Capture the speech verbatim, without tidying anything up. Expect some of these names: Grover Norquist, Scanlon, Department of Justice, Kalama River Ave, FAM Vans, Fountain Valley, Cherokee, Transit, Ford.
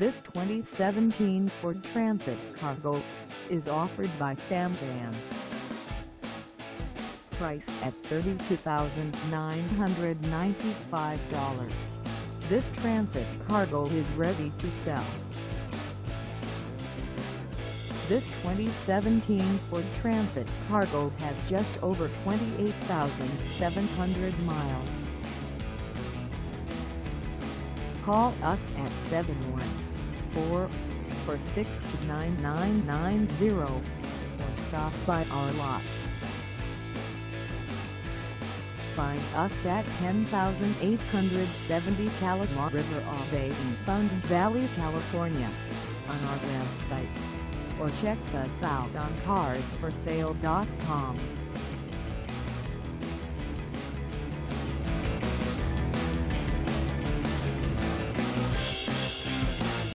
This twenty seventeen Ford Transit Cargo is offered by FAM Vans. Priced at thirty-two thousand nine hundred ninety-five dollars, this Transit Cargo is ready to sell. This twenty seventeen Ford Transit Cargo has just over twenty-eight thousand seven hundred miles. Call us at seven one four, four six two, nine nine nine zero or stop by our lot. Find us at ten thousand eight hundred seventy Kalama River Ave in Fountain Valley, California, on our website, or check us out on cars for sale dot com.